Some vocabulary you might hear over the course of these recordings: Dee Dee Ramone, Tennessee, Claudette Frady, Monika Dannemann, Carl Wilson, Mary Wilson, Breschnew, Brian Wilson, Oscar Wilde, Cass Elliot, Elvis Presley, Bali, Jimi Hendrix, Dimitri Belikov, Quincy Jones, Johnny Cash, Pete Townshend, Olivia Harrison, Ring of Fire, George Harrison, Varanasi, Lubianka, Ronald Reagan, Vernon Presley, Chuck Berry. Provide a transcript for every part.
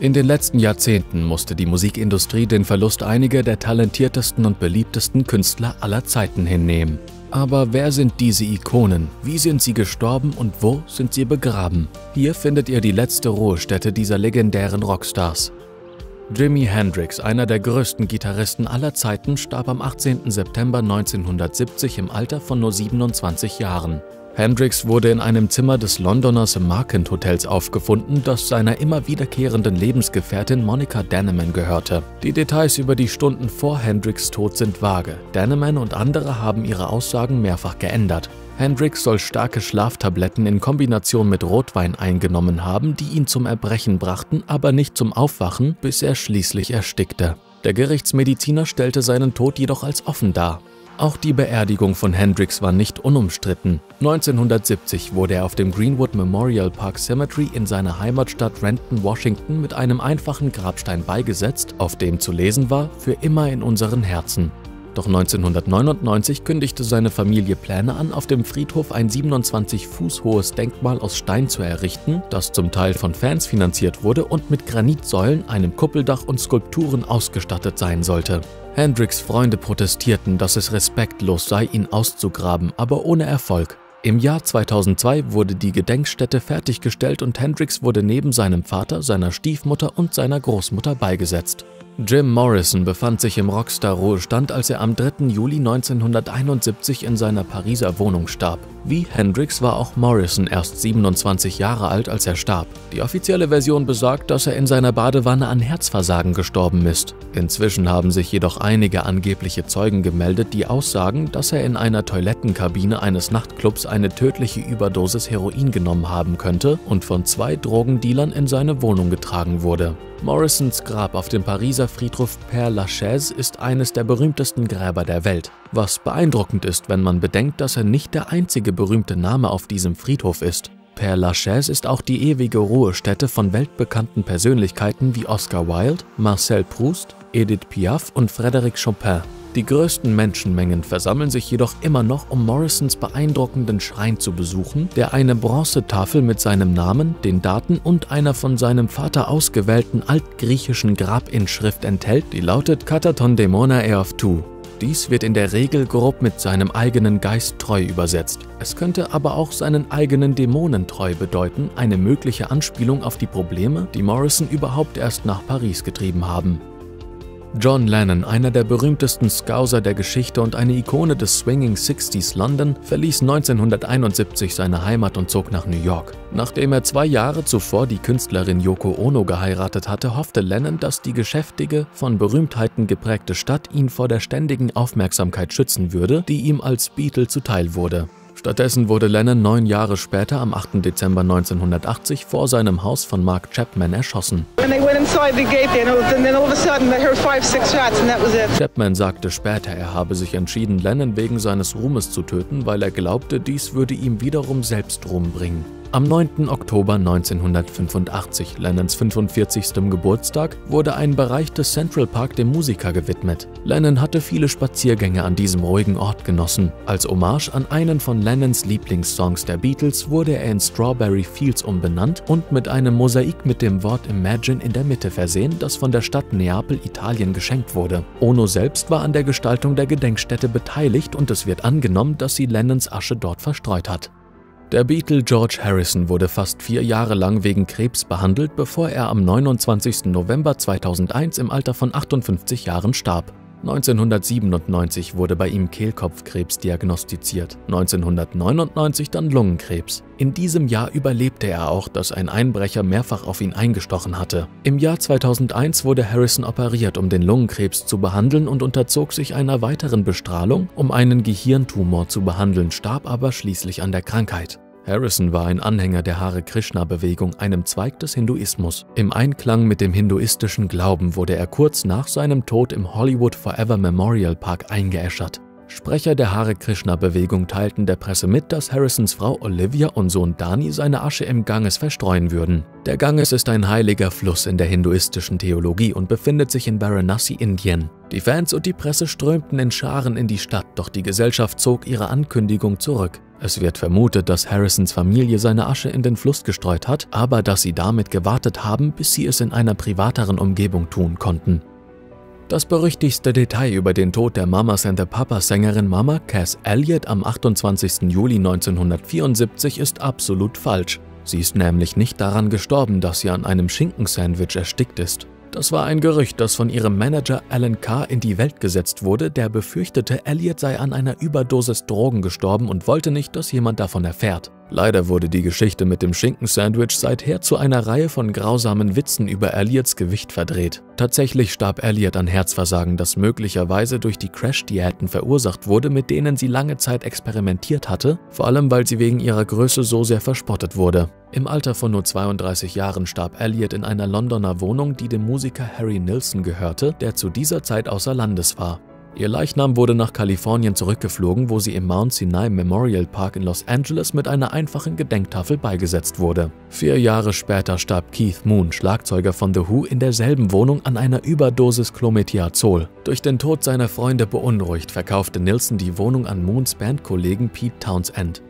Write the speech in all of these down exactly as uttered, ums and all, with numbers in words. In den letzten Jahrzehnten musste die Musikindustrie den Verlust einiger der talentiertesten und beliebtesten Künstler aller Zeiten hinnehmen. Aber wer sind diese Ikonen? Wie sind sie gestorben und wo sind sie begraben? Hier findet ihr die letzte Ruhestätte dieser legendären Rockstars. Jimi Hendrix, einer der größten Gitarristen aller Zeiten, starb am achtzehnten September neunzehnhundertsiebzig im Alter von nur siebenundzwanzig Jahren. Hendrix wurde in einem Zimmer des Londoners Markant Hotels aufgefunden, das seiner immer wiederkehrenden Lebensgefährtin Monika Dannemann gehörte. Die Details über die Stunden vor Hendrix' Tod sind vage. Dannemann und andere haben ihre Aussagen mehrfach geändert. Hendrix soll starke Schlaftabletten in Kombination mit Rotwein eingenommen haben, die ihn zum Erbrechen brachten, aber nicht zum Aufwachen, bis er schließlich erstickte. Der Gerichtsmediziner stellte seinen Tod jedoch als offen dar. Auch die Beerdigung von Hendrix war nicht unumstritten. neunzehnhundertsiebzig wurde er auf dem Greenwood Memorial Park Cemetery in seiner Heimatstadt Renton, Washington, mit einem einfachen Grabstein beigesetzt, auf dem zu lesen war: Für immer in unseren Herzen. Doch neunzehnhundertneunundneunzig kündigte seine Familie Pläne an, auf dem Friedhof ein siebenundzwanzig Fuß hohes Denkmal aus Stein zu errichten, das zum Teil von Fans finanziert wurde und mit Granitsäulen, einem Kuppeldach und Skulpturen ausgestattet sein sollte. Hendrix' Freunde protestierten, dass es respektlos sei, ihn auszugraben, aber ohne Erfolg. Im Jahr zweitausendzwei wurde die Gedenkstätte fertiggestellt und Hendrix wurde neben seinem Vater, seiner Stiefmutter und seiner Großmutter beigesetzt. Jim Morrison befand sich im Rockstar-Ruhestand, als er am dritten Juli neunzehnhunderteinundsiebzig in seiner Pariser Wohnung starb. Wie Hendrix war auch Morrison erst siebenundzwanzig Jahre alt, als er starb. Die offizielle Version besagt, dass er in seiner Badewanne an Herzversagen gestorben ist. Inzwischen haben sich jedoch einige angebliche Zeugen gemeldet, die aussagen, dass er in einer Toilettenkabine eines Nachtclubs eine tödliche Überdosis Heroin genommen haben könnte und von zwei Drogendealern in seine Wohnung getragen wurde. Morrisons Grab auf dem Pariser Friedhof Père Lachaise ist eines der berühmtesten Gräber der Welt, was beeindruckend ist, wenn man bedenkt, dass er nicht der einzige berühmte Name auf diesem Friedhof ist. Père Lachaise ist auch die ewige Ruhestätte von weltbekannten Persönlichkeiten wie Oscar Wilde, Marcel Proust, Edith Piaf und Frédéric Chopin. Die größten Menschenmengen versammeln sich jedoch immer noch, um Morrisons beeindruckenden Schrein zu besuchen, der eine Bronzetafel mit seinem Namen, den Daten und einer von seinem Vater ausgewählten altgriechischen Grabinschrift enthält, die lautet Kataton Dämona Eoftu. Dies wird in der Regel grob mit seinem eigenen Geist treu übersetzt. Es könnte aber auch seinen eigenen Dämonen treu bedeuten, eine mögliche Anspielung auf die Probleme, die Morrison überhaupt erst nach Paris getrieben haben. John Lennon, einer der berühmtesten Scouser der Geschichte und eine Ikone des Swinging sechziger London, verließ neunzehnhunderteinundsiebzig seine Heimat und zog nach New York. Nachdem er zwei Jahre zuvor die Künstlerin Yoko Ono geheiratet hatte, hoffte Lennon, dass die geschäftige, von Berühmtheiten geprägte Stadt ihn vor der ständigen Aufmerksamkeit schützen würde, die ihm als Beatle zuteil wurde. Stattdessen wurde Lennon neun Jahre später, am achten Dezember neunzehnhundertachtzig, vor seinem Haus von Mark Chapman erschossen. Chapman sagte später, er habe sich entschieden, Lennon wegen seines Ruhmes zu töten, weil er glaubte, dies würde ihm wiederum selbst Ruhm bringen. Am neunten Oktober neunzehnhundertfünfundachtzig, Lennons fünfundvierzigsten Geburtstag, wurde ein Bereich des Central Park dem Musiker gewidmet. Lennon hatte viele Spaziergänge an diesem ruhigen Ort genossen. Als Hommage an einen von Lennons Lieblingssongs der Beatles wurde er in Strawberry Fields umbenannt und mit einem Mosaik mit dem Wort Imagine in der Mitte versehen, das von der Stadt Neapel, Italien, geschenkt wurde. Ono selbst war an der Gestaltung der Gedenkstätte beteiligt und es wird angenommen, dass sie Lennons Asche dort verstreut hat. Der Beatle George Harrison wurde fast vier Jahre lang wegen Krebs behandelt, bevor er am neunundzwanzigsten November zweitausendeins im Alter von achtundfünfzig Jahren starb. neunzehnhundertsiebenundneunzig wurde bei ihm Kehlkopfkrebs diagnostiziert, neunzehnhundertneunundneunzig dann Lungenkrebs. In diesem Jahr überlebte er auch, dass ein Einbrecher mehrfach auf ihn eingestochen hatte. Im Jahr zweitausendeins wurde Harrison operiert, um den Lungenkrebs zu behandeln, und unterzog sich einer weiteren Bestrahlung, um einen Gehirntumor zu behandeln, starb aber schließlich an der Krankheit. Harrison war ein Anhänger der Hare Krishna-Bewegung, einem Zweig des Hinduismus. Im Einklang mit dem hinduistischen Glauben wurde er kurz nach seinem Tod im Hollywood Forever Memorial Park eingeäschert. Sprecher der Hare Krishna-Bewegung teilten der Presse mit, dass Harrisons Frau Olivia und Sohn Dani seine Asche im Ganges verstreuen würden. Der Ganges ist ein heiliger Fluss in der hinduistischen Theologie und befindet sich in Varanasi, Indien. Die Fans und die Presse strömten in Scharen in die Stadt, doch die Gesellschaft zog ihre Ankündigung zurück. Es wird vermutet, dass Harrisons Familie seine Asche in den Fluss gestreut hat, aber dass sie damit gewartet haben, bis sie es in einer privateren Umgebung tun konnten. Das berüchtigste Detail über den Tod der Mamas and the Papas-Sängerin Mama Cass Elliot am achtundzwanzigsten Juli neunzehnhundertvierundsiebzig ist absolut falsch. Sie ist nämlich nicht daran gestorben, dass sie an einem Schinkensandwich erstickt ist. Das war ein Gerücht, das von ihrem Manager Alan Carr in die Welt gesetzt wurde, der befürchtete, Elliot sei an einer Überdosis Drogen gestorben und wollte nicht, dass jemand davon erfährt. Leider wurde die Geschichte mit dem Schinkensandwich seither zu einer Reihe von grausamen Witzen über Elliots Gewicht verdreht. Tatsächlich starb Elliot an Herzversagen, das möglicherweise durch die Crash-Diäten verursacht wurde, mit denen sie lange Zeit experimentiert hatte, vor allem weil sie wegen ihrer Größe so sehr verspottet wurde. Im Alter von nur zweiunddreißig Jahren starb Elliot in einer Londoner Wohnung, die dem Musiker Harry Nilsson gehörte, der zu dieser Zeit außer Landes war. Ihr Leichnam wurde nach Kalifornien zurückgeflogen, wo sie im Mount Sinai Memorial Park in Los Angeles mit einer einfachen Gedenktafel beigesetzt wurde. Vier Jahre später starb Keith Moon, Schlagzeuger von The Who, in derselben Wohnung an einer Überdosis Clometiazol. Durch den Tod seiner Freunde beunruhigt, verkaufte Nilsson die Wohnung an Moons Bandkollegen Pete Townshend.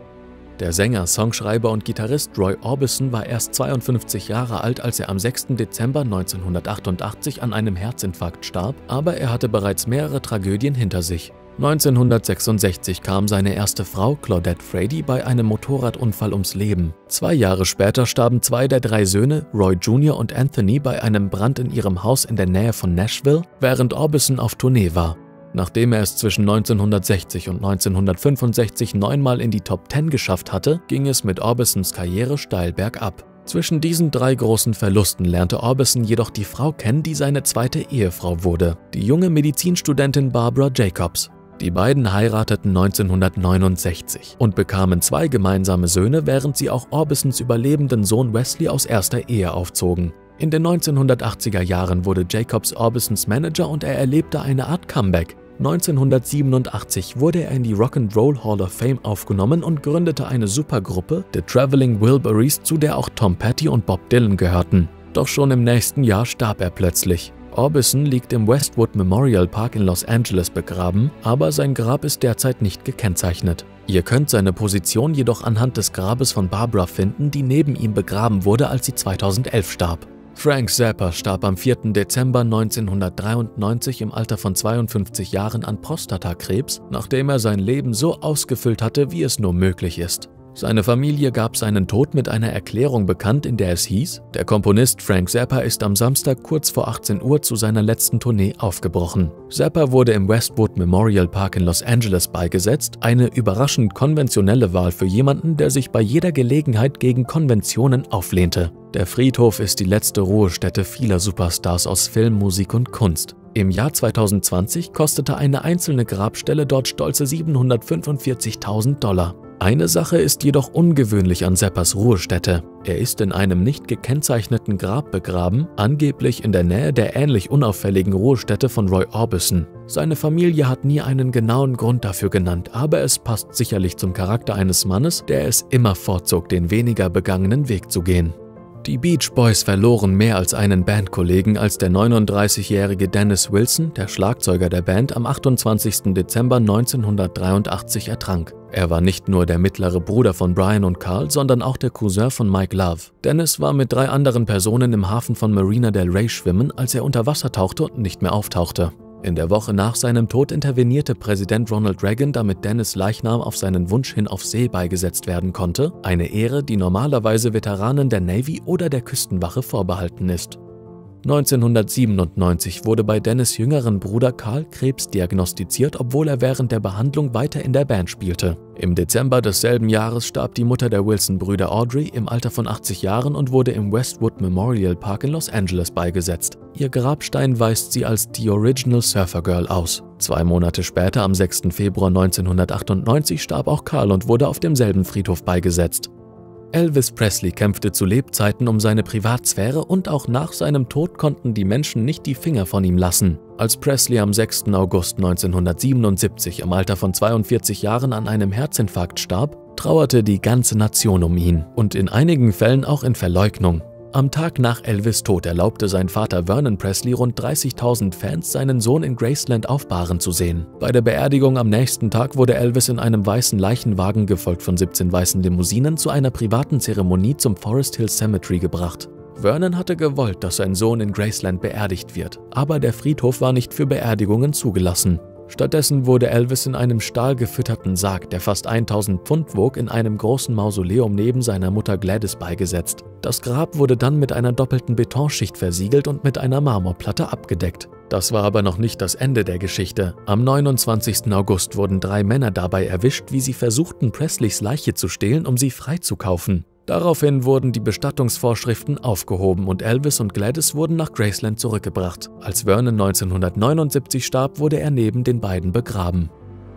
Der Sänger, Songschreiber und Gitarrist Roy Orbison war erst zweiundfünfzig Jahre alt, als er am sechsten Dezember neunzehnhundertachtundachtzig an einem Herzinfarkt starb, aber er hatte bereits mehrere Tragödien hinter sich. neunzehnhundertsechsundsechzig kam seine erste Frau, Claudette Frady, bei einem Motorradunfall ums Leben. Zwei Jahre später starben zwei der drei Söhne, Roy Junior und Anthony, bei einem Brand in ihrem Haus in der Nähe von Nashville, während Orbison auf Tournee war. Nachdem er es zwischen neunzehnhundertsechzig und neunzehnhundertfünfundsechzig neunmal in die Top Ten geschafft hatte, ging es mit Orbisons Karriere steil bergab. Zwischen diesen drei großen Verlusten lernte Orbison jedoch die Frau kennen, die seine zweite Ehefrau wurde, die junge Medizinstudentin Barbara Jacobs. Die beiden heirateten neunzehnhundertneunundsechzig und bekamen zwei gemeinsame Söhne, während sie auch Orbisons überlebenden Sohn Wesley aus erster Ehe aufzogen. In den neunzehnhundertachtziger Jahren wurde Jacobs Orbisons Manager und er erlebte eine Art Comeback. neunzehnhundertsiebenundachtzig wurde er in die Rock'n'Roll Hall of Fame aufgenommen und gründete eine Supergruppe, The Traveling Wilburys, zu der auch Tom Petty und Bob Dylan gehörten. Doch schon im nächsten Jahr starb er plötzlich. Orbison liegt im Westwood Memorial Park in Los Angeles begraben, aber sein Grab ist derzeit nicht gekennzeichnet. Ihr könnt seine Position jedoch anhand des Grabes von Barbara finden, die neben ihm begraben wurde, als sie zweitausendelf starb. Frank Zappa starb am vierten Dezember neunzehnhundertdreiundneunzig im Alter von zweiundfünfzig Jahren an Prostatakrebs, nachdem er sein Leben so ausgefüllt hatte, wie es nur möglich ist. Seine Familie gab seinen Tod mit einer Erklärung bekannt, in der es hieß, der Komponist Frank Zappa ist am Samstag kurz vor achtzehn Uhr zu seiner letzten Tournee aufgebrochen. Zappa wurde im Westwood Memorial Park in Los Angeles beigesetzt, eine überraschend konventionelle Wahl für jemanden, der sich bei jeder Gelegenheit gegen Konventionen auflehnte. Der Friedhof ist die letzte Ruhestätte vieler Superstars aus Film, Musik und Kunst. Im Jahr zweitausendzwanzig kostete eine einzelne Grabstelle dort stolze siebenhundertfünfundvierzigtausend Dollar. Eine Sache ist jedoch ungewöhnlich an Zappas Ruhestätte. Er ist in einem nicht gekennzeichneten Grab begraben, angeblich in der Nähe der ähnlich unauffälligen Ruhestätte von Roy Orbison. Seine Familie hat nie einen genauen Grund dafür genannt, aber es passt sicherlich zum Charakter eines Mannes, der es immer vorzog, den weniger begangenen Weg zu gehen. Die Beach Boys verloren mehr als einen Bandkollegen, als der neununddreißigjährige Dennis Wilson, der Schlagzeuger der Band, am achtundzwanzigsten Dezember neunzehnhundertdreiundachtzig ertrank. Er war nicht nur der mittlere Bruder von Brian und Carl, sondern auch der Cousin von Mike Love. Dennis war mit drei anderen Personen im Hafen von Marina del Rey schwimmen, als er unter Wasser tauchte und nicht mehr auftauchte. In der Woche nach seinem Tod intervenierte Präsident Ronald Reagan, damit Dennis' Leichnam auf seinen Wunsch hin auf See beigesetzt werden konnte, eine Ehre, die normalerweise Veteranen der Navy oder der Küstenwache vorbehalten ist. neunzehnhundertsiebenundneunzig wurde bei Dennis' jüngeren Bruder Carl Krebs diagnostiziert, obwohl er während der Behandlung weiter in der Band spielte. Im Dezember desselben Jahres starb die Mutter der Wilson-Brüder Audrey im Alter von achtzig Jahren und wurde im Westwood Memorial Park in Los Angeles beigesetzt. Ihr Grabstein weist sie als The Original Surfer Girl aus. Zwei Monate später, am sechsten Februar neunzehnhundertachtundneunzig, starb auch Carl und wurde auf demselben Friedhof beigesetzt. Elvis Presley kämpfte zu Lebzeiten um seine Privatsphäre und auch nach seinem Tod konnten die Menschen nicht die Finger von ihm lassen. Als Presley am sechsten August neunzehnhundertsiebenundsiebzig im Alter von zweiundvierzig Jahren an einem Herzinfarkt starb, trauerte die ganze Nation um ihn und in einigen Fällen auch in Verleugnung. Am Tag nach Elvis' Tod erlaubte sein Vater Vernon Presley rund dreißigtausend Fans, seinen Sohn in Graceland aufbahren zu sehen. Bei der Beerdigung am nächsten Tag wurde Elvis in einem weißen Leichenwagen, gefolgt von siebzehn weißen Limousinen, zu einer privaten Zeremonie zum Forest Hill Cemetery gebracht. Vernon hatte gewollt, dass sein Sohn in Graceland beerdigt wird, aber der Friedhof war nicht für Beerdigungen zugelassen. Stattdessen wurde Elvis in einem stahlgefütterten Sarg, der fast tausend Pfund wog, in einem großen Mausoleum neben seiner Mutter Gladys beigesetzt. Das Grab wurde dann mit einer doppelten Betonschicht versiegelt und mit einer Marmorplatte abgedeckt. Das war aber noch nicht das Ende der Geschichte. Am neunundzwanzigsten August wurden drei Männer dabei erwischt, wie sie versuchten, Presleys Leiche zu stehlen, um sie freizukaufen. Daraufhin wurden die Bestattungsvorschriften aufgehoben und Elvis und Gladys wurden nach Graceland zurückgebracht. Als Vernon neunzehnhundertneunundsiebzig starb, wurde er neben den beiden begraben.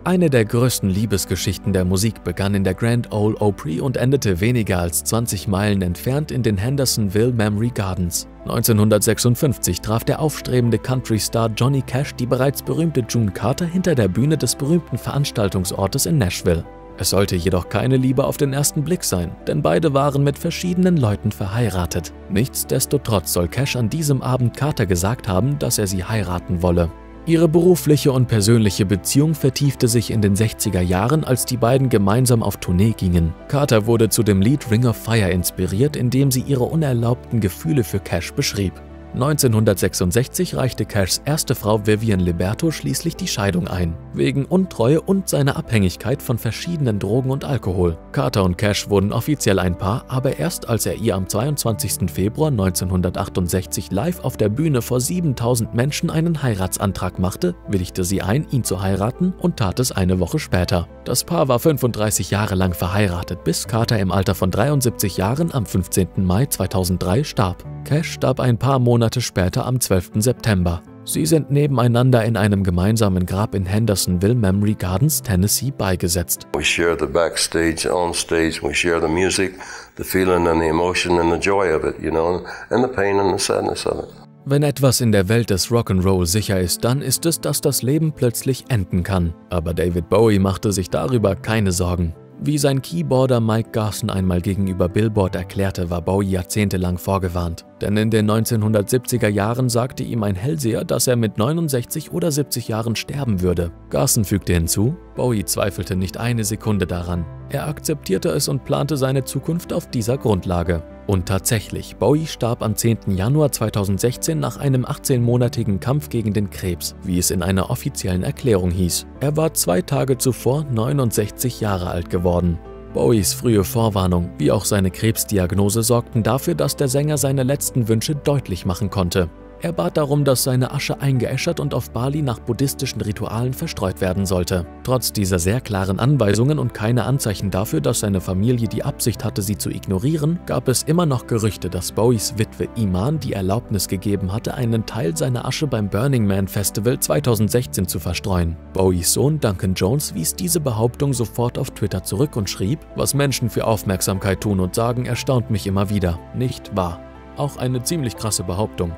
Eine der größten Liebesgeschichten der Musik begann in der Grand Ole Opry und endete weniger als zwanzig Meilen entfernt in den Hendersonville Memory Gardens. neunzehnhundertsechsundfünfzig traf der aufstrebende Country-Star Johnny Cash die bereits berühmte June Carter hinter der Bühne des berühmten Veranstaltungsortes in Nashville. Es sollte jedoch keine Liebe auf den ersten Blick sein, denn beide waren mit verschiedenen Leuten verheiratet. Nichtsdestotrotz soll Cash an diesem Abend Carter gesagt haben, dass er sie heiraten wolle. Ihre berufliche und persönliche Beziehung vertiefte sich in den sechziger Jahren, als die beiden gemeinsam auf Tournee gingen. Carter wurde zu dem Lied Ring of Fire inspiriert, indem sie ihre unerlaubten Gefühle für Cash beschrieb. neunzehnhundertsechsundsechzig reichte Cashs erste Frau Vivian Liberto schließlich die Scheidung ein, wegen Untreue und seiner Abhängigkeit von verschiedenen Drogen und Alkohol. Carter und Cash wurden offiziell ein Paar, aber erst als er ihr am zweiundzwanzigsten Februar neunzehnhundertachtundsechzig live auf der Bühne vor siebentausend Menschen einen Heiratsantrag machte, willigte sie ein, ihn zu heiraten und tat es eine Woche später. Das Paar war fünfunddreißig Jahre lang verheiratet, bis Carter im Alter von dreiundsiebzig Jahren am fünfzehnten Mai zweitausenddrei starb. Cash starb ein paar Monate später am zwölften September. Sie sind nebeneinander in einem gemeinsamen Grab in Hendersonville Memory Gardens, Tennessee, beigesetzt. We share the backstage, on stage, we share the music, the feeling and the emotion and the joy of it, you know, and the pain and the sadness of it. Wenn etwas in der Welt des Rock'n'Roll sicher ist, dann ist es, dass das Leben plötzlich enden kann. Aber David Bowie machte sich darüber keine Sorgen. Wie sein Keyboarder Mike Garson einmal gegenüber Billboard erklärte, war Bowie jahrzehntelang vorgewarnt. Denn in den neunzehnhundertsiebziger Jahren sagte ihm ein Hellseher, dass er mit neunundsechzig oder siebzig Jahren sterben würde. Garson fügte hinzu, Bowie zweifelte nicht eine Sekunde daran. Er akzeptierte es und plante seine Zukunft auf dieser Grundlage. Und tatsächlich, Bowie starb am zehnten Januar zweitausendsechzehn nach einem achtzehnmonatigen Kampf gegen den Krebs, wie es in einer offiziellen Erklärung hieß. Er war zwei Tage zuvor neunundsechzig Jahre alt geworden. Bowies frühe Vorwarnung, wie auch seine Krebsdiagnose, sorgten dafür, dass der Sänger seine letzten Wünsche deutlich machen konnte. Er bat darum, dass seine Asche eingeäschert und auf Bali nach buddhistischen Ritualen verstreut werden sollte. Trotz dieser sehr klaren Anweisungen und keine Anzeichen dafür, dass seine Familie die Absicht hatte, sie zu ignorieren, gab es immer noch Gerüchte, dass Bowies Witwe Iman die Erlaubnis gegeben hatte, einen Teil seiner Asche beim Burning Man Festival zweitausendsechzehn zu verstreuen. Bowies Sohn Duncan Jones wies diese Behauptung sofort auf Twitter zurück und schrieb, was Menschen für Aufmerksamkeit tun und sagen, erstaunt mich immer wieder. Nicht wahr. Auch eine ziemlich krasse Behauptung.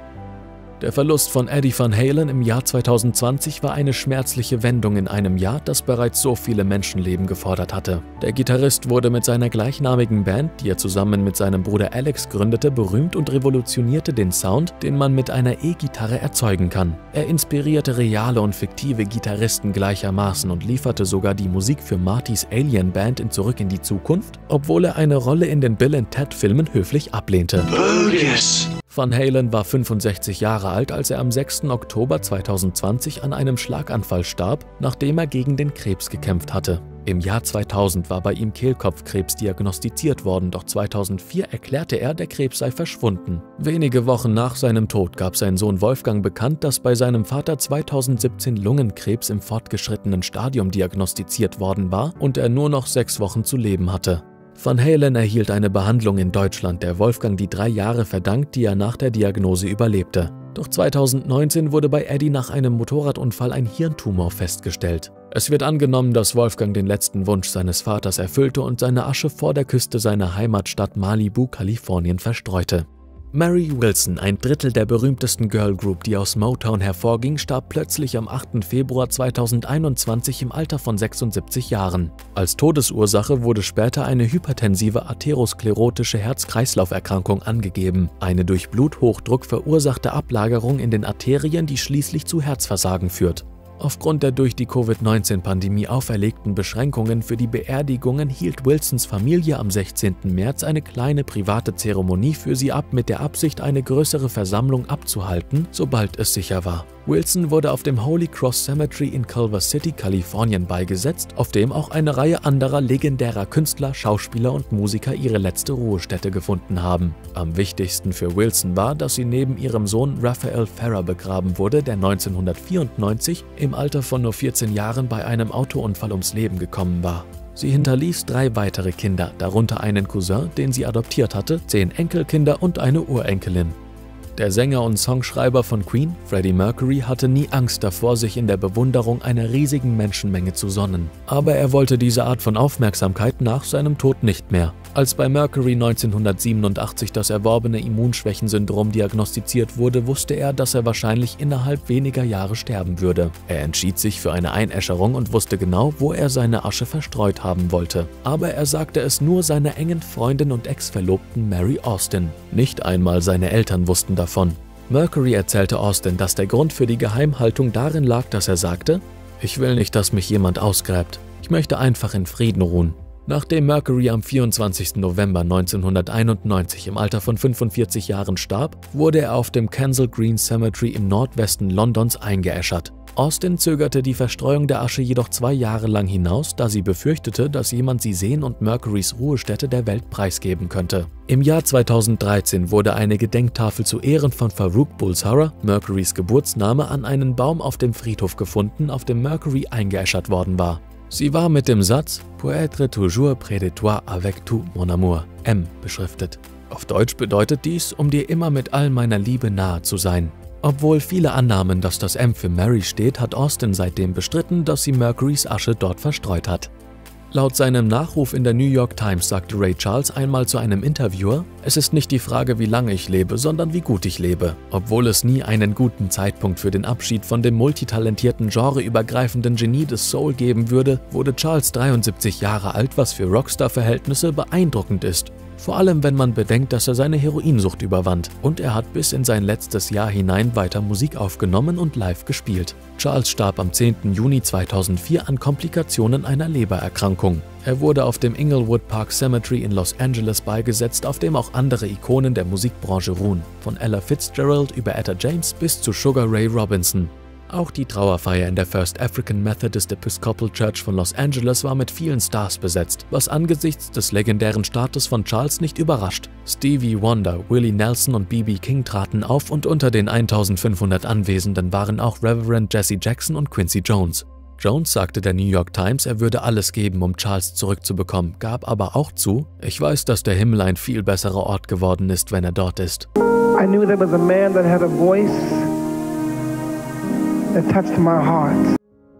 Der Verlust von Eddie Van Halen im Jahr zweitausendzwanzig war eine schmerzliche Wendung in einem Jahr, das bereits so viele Menschenleben gefordert hatte. Der Gitarrist wurde mit seiner gleichnamigen Band, die er zusammen mit seinem Bruder Alex gründete, berühmt und revolutionierte den Sound, den man mit einer E-Gitarre erzeugen kann. Er inspirierte reale und fiktive Gitarristen gleichermaßen und lieferte sogar die Musik für Martys Alien Band in Zurück in die Zukunft, obwohl er eine Rolle in den Bill and Ted Filmen höflich ablehnte. Oh, yes. Van Halen war fünfundsechzig Jahre alt, als er am sechsten Oktober zweitausendzwanzig an einem Schlaganfall starb, nachdem er gegen den Krebs gekämpft hatte. Im Jahr zweitausend war bei ihm Kehlkopfkrebs diagnostiziert worden, doch zweitausendvier erklärte er, der Krebs sei verschwunden. Wenige Wochen nach seinem Tod gab sein Sohn Wolfgang bekannt, dass bei seinem Vater zweitausendsiebzehn Lungenkrebs im fortgeschrittenen Stadium diagnostiziert worden war und er nur noch sechs Wochen zu leben hatte. Van Halen erhielt eine Behandlung in Deutschland, der Wolfgang die drei Jahre verdankt, die er nach der Diagnose überlebte. Doch zweitausendneunzehn wurde bei Eddie nach einem Motorradunfall ein Hirntumor festgestellt. Es wird angenommen, dass Wolfgang den letzten Wunsch seines Vaters erfüllte und seine Asche vor der Küste seiner Heimatstadt Malibu, Kalifornien, verstreute. Mary Wilson, ein Drittel der berühmtesten Girl Group, die aus Motown hervorging, starb plötzlich am achten Februar zweitausendeinundzwanzig im Alter von sechsundsiebzig Jahren. Als Todesursache wurde später eine hypertensive atherosklerotische Herz-Kreislauf-Erkrankung angegeben, eine durch Bluthochdruck verursachte Ablagerung in den Arterien, die schließlich zu Herzversagen führt. Aufgrund der durch die Covid neunzehn-Pandemie auferlegten Beschränkungen für die Beerdigungen hielt Wilsons Familie am sechzehnten März eine kleine private Zeremonie für sie ab, mit der Absicht, eine größere Versammlung abzuhalten, sobald es sicher war. Wilson wurde auf dem Holy Cross Cemetery in Culver City, Kalifornien, beigesetzt, auf dem auch eine Reihe anderer legendärer Künstler, Schauspieler und Musiker ihre letzte Ruhestätte gefunden haben. Am wichtigsten für Wilson war, dass sie neben ihrem Sohn Raphael Farrar begraben wurde, der neunzehnhundertvierundneunzig im Alter von nur vierzehn Jahren bei einem Autounfall ums Leben gekommen war. Sie hinterließ drei weitere Kinder, darunter einen Cousin, den sie adoptiert hatte, zehn Enkelkinder und eine Urenkelin. Der Sänger und Songschreiber von Queen, Freddie Mercury, hatte nie Angst davor, sich in der Bewunderung einer riesigen Menschenmenge zu sonnen. Aber er wollte diese Art von Aufmerksamkeit nach seinem Tod nicht mehr. Als bei Mercury neunzehnhundertsiebenundachtzig das erworbene Immunschwächensyndrom diagnostiziert wurde, wusste er, dass er wahrscheinlich innerhalb weniger Jahre sterben würde. Er entschied sich für eine Einäscherung und wusste genau, wo er seine Asche verstreut haben wollte. Aber er sagte es nur seiner engen Freundin und Ex-Verlobten Mary Austin. Nicht einmal seine Eltern wussten davon. Davon. Mercury erzählte Austin, dass der Grund für die Geheimhaltung darin lag, dass er sagte: „Ich will nicht, dass mich jemand ausgräbt. Ich möchte einfach in Frieden ruhen." Nachdem Mercury am vierundzwanzigsten November neunzehnhunderteinundneunzig im Alter von fünfundvierzig Jahren starb, wurde er auf dem Kensal Green Cemetery im Nordwesten Londons eingeäschert. Austin zögerte die Verstreuung der Asche jedoch zwei Jahre lang hinaus, da sie befürchtete, dass jemand sie sehen und Mercurys Ruhestätte der Welt preisgeben könnte. Im Jahr zweitausenddreizehn wurde eine Gedenktafel zu Ehren von Farouk Bulsara, Mercurys Geburtsname, an einen Baum auf dem Friedhof gefunden, auf dem Mercury eingeäschert worden war. Sie war mit dem Satz "Pour être toujours près de toi avec tout mon amour" M beschriftet. Auf Deutsch bedeutet dies, um dir immer mit all meiner Liebe nahe zu sein. Obwohl viele annahmen, dass das M für Mary steht, hat Austin seitdem bestritten, dass sie Mercurys Asche dort verstreut hat. Laut seinem Nachruf in der New York Times sagte Ray Charles einmal zu einem Interviewer: „Es ist nicht die Frage, wie lange ich lebe, sondern wie gut ich lebe." Obwohl es nie einen guten Zeitpunkt für den Abschied von dem multitalentierten, genreübergreifenden Genie des Soul geben würde, wurde Charles dreiundsiebzig Jahre alt, was für Rockstar-Verhältnisse beeindruckend ist. Vor allem, wenn man bedenkt, dass er seine Heroinsucht überwand, und er hat bis in sein letztes Jahr hinein weiter Musik aufgenommen und live gespielt. Charles starb am zehnten Juni zweitausendvier an Komplikationen einer Lebererkrankung. Er wurde auf dem Inglewood Park Cemetery in Los Angeles beigesetzt, auf dem auch andere Ikonen der Musikbranche ruhen, von Ella Fitzgerald über Etta James bis zu Sugar Ray Robinson. Auch die Trauerfeier in der First African Methodist Episcopal Church von Los Angeles war mit vielen Stars besetzt, was angesichts des legendären Status von Charles nicht überrascht. Stevie Wonder, Willie Nelson und B B King traten auf, und unter den eintausendfünfhundert Anwesenden waren auch Reverend Jesse Jackson und Quincy Jones. Jones sagte der New York Times, er würde alles geben, um Charles zurückzubekommen, gab aber auch zu: „Ich weiß, dass der Himmel ein viel besserer Ort geworden ist, wenn er dort ist." I knew there was a man that had a voice.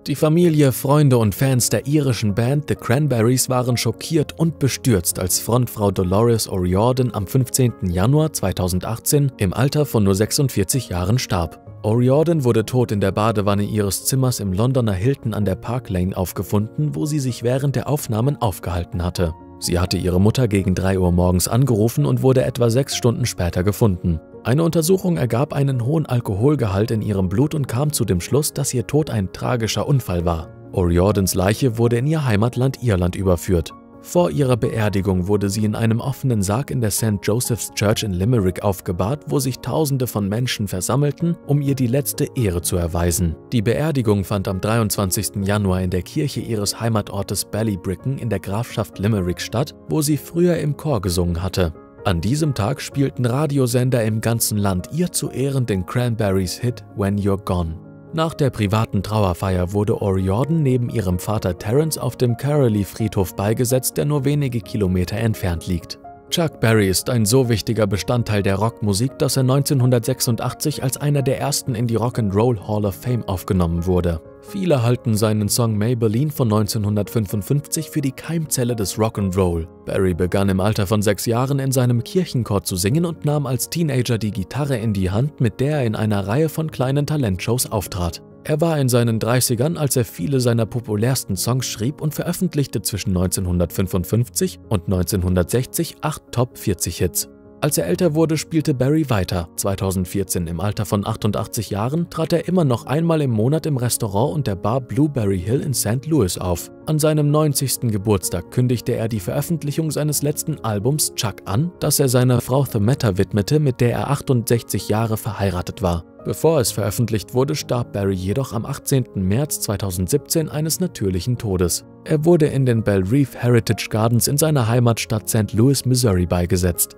Die Familie, Freunde und Fans der irischen Band The Cranberries waren schockiert und bestürzt, als Frontfrau Dolores O'Riordan am fünfzehnten Januar zweitausendachtzehn im Alter von nur sechsundvierzig Jahren starb. O'Riordan wurde tot in der Badewanne ihres Zimmers im Londoner Hilton an der Park Lane aufgefunden, wo sie sich während der Aufnahmen aufgehalten hatte. Sie hatte ihre Mutter gegen drei Uhr morgens angerufen und wurde etwa sechs Stunden später gefunden. Eine Untersuchung ergab einen hohen Alkoholgehalt in ihrem Blut und kam zu dem Schluss, dass ihr Tod ein tragischer Unfall war. O'Riordans Leiche wurde in ihr Heimatland Irland überführt. Vor ihrer Beerdigung wurde sie in einem offenen Sarg in der Saint Joseph's Church in Limerick aufgebahrt, wo sich Tausende von Menschen versammelten, um ihr die letzte Ehre zu erweisen. Die Beerdigung fand am dreiundzwanzigsten Januar in der Kirche ihres Heimatortes Ballybricken in der Grafschaft Limerick statt, wo sie früher im Chor gesungen hatte. An diesem Tag spielten Radiosender im ganzen Land ihr zu Ehren den Cranberries-Hit "When You're Gone". Nach der privaten Trauerfeier wurde O'Riordan neben ihrem Vater Terence auf dem Carolee-Friedhof beigesetzt, der nur wenige Kilometer entfernt liegt. Chuck Berry ist ein so wichtiger Bestandteil der Rockmusik, dass er neunzehnhundertsechsundachtzig als einer der ersten in die Rock'n'Roll Hall of Fame aufgenommen wurde. Viele halten seinen Song Maybelline von neunzehnhundertfünfundfünfzig für die Keimzelle des Rock'n'Roll. Berry begann im Alter von sechs Jahren in seinem Kirchenchor zu singen und nahm als Teenager die Gitarre in die Hand, mit der er in einer Reihe von kleinen Talentshows auftrat. Er war in seinen dreißigern, als er viele seiner populärsten Songs schrieb und veröffentlichte zwischen neunzehnhundertfünfundfünfzig und neunzehnhundertsechzig acht Top vierzig Hits. Als er älter wurde, spielte Berry weiter. zweitausendvierzehn, im Alter von achtundachtzig Jahren, trat er immer noch einmal im Monat im Restaurant und der Bar Blueberry Hill in Saint Louis auf. An seinem neunzigsten Geburtstag kündigte er die Veröffentlichung seines letzten Albums Chuck an, das er seiner Frau Themetta widmete, mit der er achtundsechzig Jahre verheiratet war. Bevor es veröffentlicht wurde, starb Berry jedoch am achtzehnten März zweitausendsiebzehn eines natürlichen Todes. Er wurde in den Belle Reef Heritage Gardens in seiner Heimatstadt Saint Louis, Missouri beigesetzt.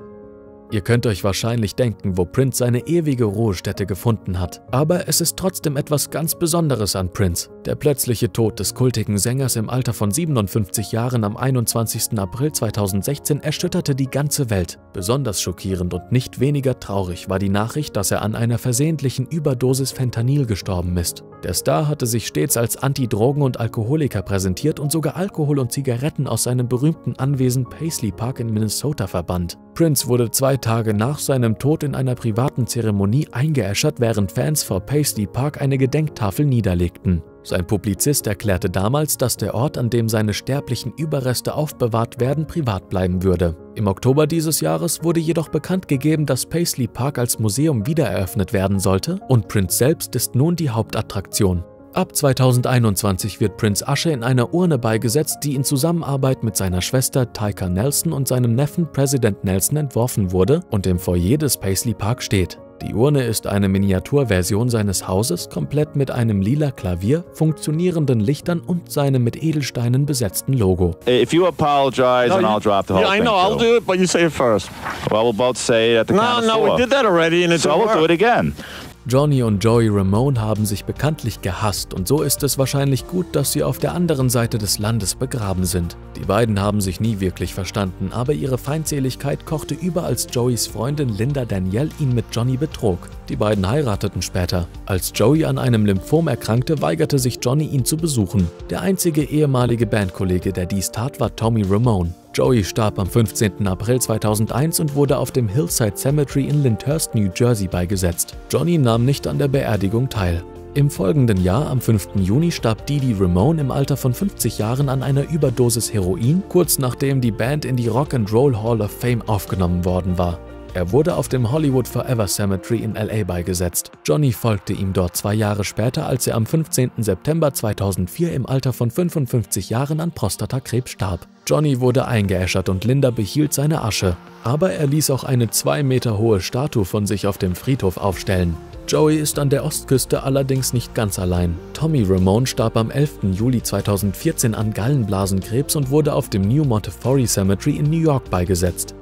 Ihr könnt euch wahrscheinlich denken, wo Prince seine ewige Ruhestätte gefunden hat. Aber es ist trotzdem etwas ganz Besonderes an Prince. Der plötzliche Tod des kultigen Sängers im Alter von siebenundfünfzig Jahren am einundzwanzigsten April zweitausendsechzehn erschütterte die ganze Welt. Besonders schockierend und nicht weniger traurig war die Nachricht, dass er an einer versehentlichen Überdosis Fentanyl gestorben ist. Der Star hatte sich stets als Anti-Drogen- und Alkoholiker präsentiert und sogar Alkohol und Zigaretten aus seinem berühmten Anwesen Paisley Park in Minnesota verbannt. Prince wurde zwei Tage nach seinem Tod in einer privaten Zeremonie eingeäschert, während Fans vor Paisley Park eine Gedenktafel niederlegten. Sein Publizist erklärte damals, dass der Ort, an dem seine sterblichen Überreste aufbewahrt werden, privat bleiben würde. Im Oktober dieses Jahres wurde jedoch bekannt gegeben, dass Paisley Park als Museum wiedereröffnet werden sollte, und Prince selbst ist nun die Hauptattraktion. Ab zweitausendeinundzwanzig wird Prince Asche in einer Urne beigesetzt, die in Zusammenarbeit mit seiner Schwester Tyka Nelson und seinem Neffen President Nelson entworfen wurde und im Foyer des Paisley Park steht. Die Urne ist eine Miniaturversion seines Hauses, komplett mit einem lila Klavier, funktionierenden Lichtern und seinem mit Edelsteinen besetzten Logo. If you apologize, no, and I'll drop the whole yeah, thing. I know, I'll do it, but you say it first. Well, we'll both say it at the no, count of no, four. No, no, we did that already and it didn't work. So we'll do it again. Johnny und Joey Ramone haben sich bekanntlich gehasst und so ist es wahrscheinlich gut, dass sie auf der anderen Seite des Landes begraben sind. Die beiden haben sich nie wirklich verstanden, aber ihre Feindseligkeit kochte über, als Joeys Freundin Linda Danielle ihn mit Johnny betrog. Die beiden heirateten später. Als Joey an einem Lymphom erkrankte, weigerte sich Johnny, ihn zu besuchen. Der einzige ehemalige Bandkollege, der dies tat, war Tommy Ramone. Joey starb am fünfzehnten April zweitausendeins und wurde auf dem Hillside Cemetery in Lyndhurst, New Jersey beigesetzt. Johnny nahm nicht an der Beerdigung teil. Im folgenden Jahr, am fünften Juni, starb Dee Dee Ramone im Alter von fünfzig Jahren an einer Überdosis Heroin, kurz nachdem die Band in die Rock'n'Roll Hall of Fame aufgenommen worden war. Er wurde auf dem Hollywood Forever Cemetery in L A beigesetzt. Johnny folgte ihm dort zwei Jahre später, als er am fünfzehnten September zweitausendvier im Alter von fünfundfünfzig Jahren an Prostatakrebs starb. Johnny wurde eingeäschert und Linda behielt seine Asche. Aber er ließ auch eine zwei Meter hohe Statue von sich auf dem Friedhof aufstellen. Joey ist an der Ostküste allerdings nicht ganz allein. Tommy Ramone starb am elften Juli zweitausendvierzehn an Gallenblasenkrebs und wurde auf dem New Montefiore Cemetery in New York beigesetzt.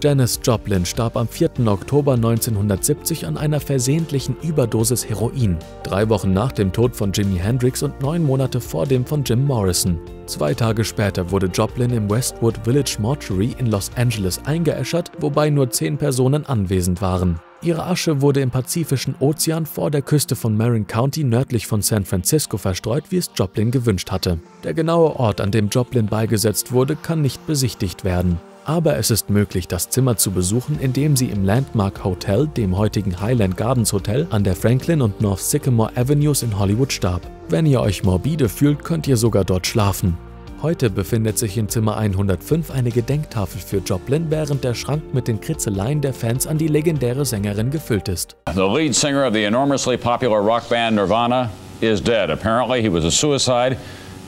Janis Joplin starb am vierten Oktober neunzehnhundertsiebzig an einer versehentlichen Überdosis Heroin, drei Wochen nach dem Tod von Jimi Hendrix und neun Monate vor dem von Jim Morrison. Zwei Tage später wurde Joplin im Westwood Village Mortuary in Los Angeles eingeäschert, wobei nur zehn Personen anwesend waren. Ihre Asche wurde im Pazifischen Ozean vor der Küste von Marin County nördlich von San Francisco verstreut, wie es Joplin gewünscht hatte. Der genaue Ort, an dem Joplin beigesetzt wurde, kann nicht besichtigt werden. Aber es ist möglich, das Zimmer zu besuchen, indem Sie im Landmark Hotel, dem heutigen Highland Gardens Hotel, an der Franklin und North Sycamore Avenues in Hollywood starb. Wenn ihr euch morbide fühlt, könnt ihr sogar dort schlafen. Heute befindet sich in Zimmer hundertfünf eine Gedenktafel für Joplin, während der Schrank mit den Kritzeleien der Fans an die legendäre Sängerin gefüllt ist. The lead singer of the enormously popular rock band Nirvana is dead. Apparently he was a suicide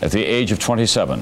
at the age of twenty-seven.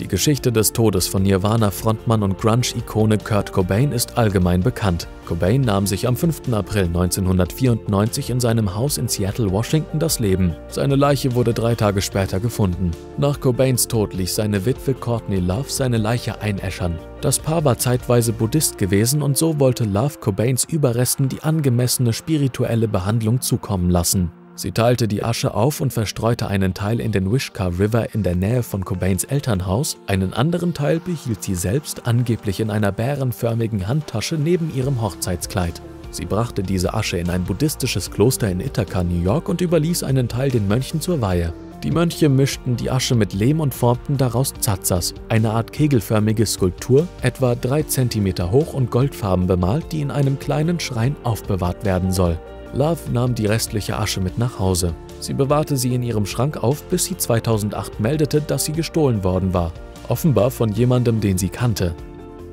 Die Geschichte des Todes von Nirvana-Frontmann und Grunge-Ikone Kurt Cobain ist allgemein bekannt. Cobain nahm sich am fünften April neunzehnhundertvierundneunzig in seinem Haus in Seattle, Washington, das Leben. Seine Leiche wurde drei Tage später gefunden. Nach Cobains Tod ließ seine Witwe Courtney Love seine Leiche einäschern. Das Paar war zeitweise Buddhist gewesen und so wollte Love Cobains Überresten die angemessene spirituelle Behandlung zukommen lassen. Sie teilte die Asche auf und verstreute einen Teil in den Wishkah River in der Nähe von Cobains Elternhaus, einen anderen Teil behielt sie selbst angeblich in einer bärenförmigen Handtasche neben ihrem Hochzeitskleid. Sie brachte diese Asche in ein buddhistisches Kloster in Ithaca, New York und überließ einen Teil den Mönchen zur Weihe. Die Mönche mischten die Asche mit Lehm und formten daraus Tzatzas, eine Art kegelförmige Skulptur, etwa drei Zentimeter hoch und goldfarben bemalt, die in einem kleinen Schrein aufbewahrt werden soll. Love nahm die restliche Asche mit nach Hause. Sie bewahrte sie in ihrem Schrank auf, bis sie zweitausendacht meldete, dass sie gestohlen worden war. Offenbar von jemandem, den sie kannte.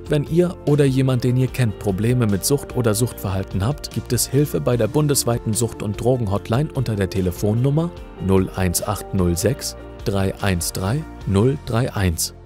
Wenn ihr oder jemand, den ihr kennt, Probleme mit Sucht oder Suchtverhalten habt, gibt es Hilfe bei der bundesweiten Sucht- und Drogen-Hotline unter der Telefonnummer null eins acht null sechs drei eins drei null drei eins.